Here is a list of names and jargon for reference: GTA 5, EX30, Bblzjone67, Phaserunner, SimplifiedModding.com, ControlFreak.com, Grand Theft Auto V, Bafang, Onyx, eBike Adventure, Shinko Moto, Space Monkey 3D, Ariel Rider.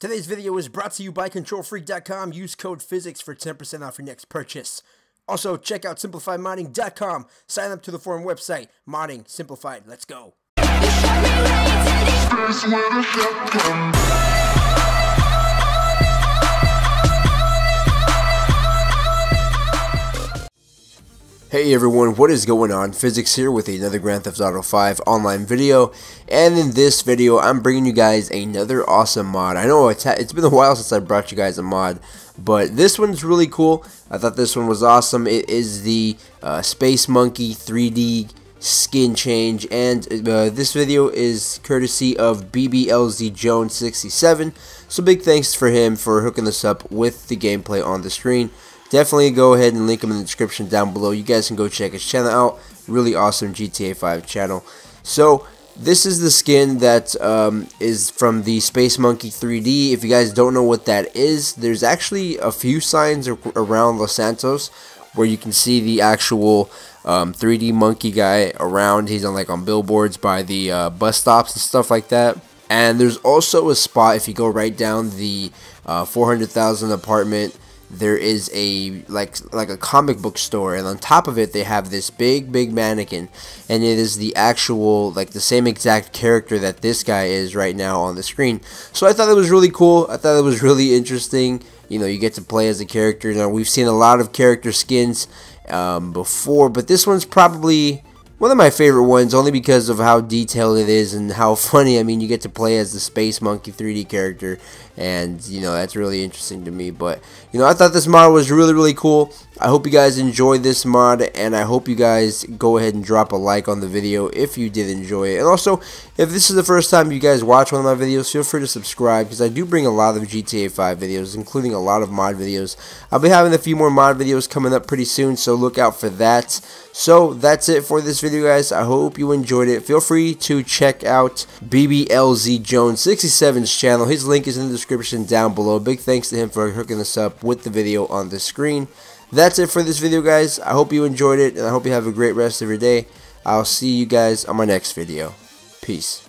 Today's video is brought to you by ControlFreak.com. Use code PHYSICS for 10% off your next purchase. Also, check out SimplifiedModding.com. Sign up to the forum website. Modding Simplified. Let's go. Hey everyone, what is going on? Physics here with another Grand Theft Auto V online video, and in this video I'm bringing you guys another awesome mod. I know it's been a while since I brought you guys a mod, but this one's really cool. I thought this one was awesome. It is the Space Monkey 3D skin change, and this video is courtesy of Bblzjone67, so big thanks for him for hooking us up with the gameplay on the screen. Definitely go ahead and link him in the description down below. You guys can go check his channel out. Really awesome GTA 5 channel. So this is the skin that is from the Space Monkey 3D. If you guys don't know what that is, there's actually a few signs around Los Santos where you can see the actual 3D monkey guy around. He's on on billboards by the bus stops and stuff like that. And there's also a spot if you go right down the 400,000 apartment. There is a like a comic book store, and on top of it they have this big mannequin, and it is the actual the same exact character that this guy is right now on the screen. So I thought it was really cool. I thought it was really interesting. You know, you get to play as a character. Now we've seen a lot of character skins before, but this one's probably one of my favorite ones, only because of how detailed it is and how funny. I mean, you get to play as the Space Monkey 3D character, and you know, that's really interesting to me. But you know, I thought this mod was really cool. I hope you guys enjoyed this mod, and I hope you guys go ahead and drop a like on the video if you did enjoy it. And also, if this is the first time you guys watch one of my videos, feel free to subscribe, because I do bring a lot of GTA 5 videos, including a lot of mod videos. I'll be having a few more mod videos coming up pretty soon, so look out for that. So that's it for this video, guys. I hope you enjoyed it. Feel free to check out Bblzjone67's channel. His link is in the description down below. Big thanks to him for hooking us up with the video on the screen. That's it for this video, guys. I hope you enjoyed it, and I hope you have a great rest of your day. I'll see you guys on my next video. Peace.